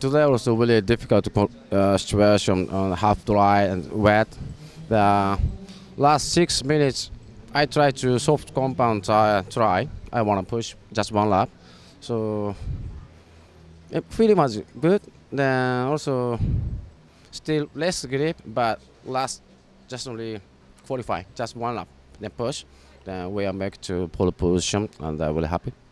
today also really difficult situation on half dry and wet. The last 6 minutes, I try to soft compound try. I want to push just one lap, so it pretty much good. Then also still less grip, but last just only qualify, just one lap. Then push. Then we are back to pole position, and I will happy.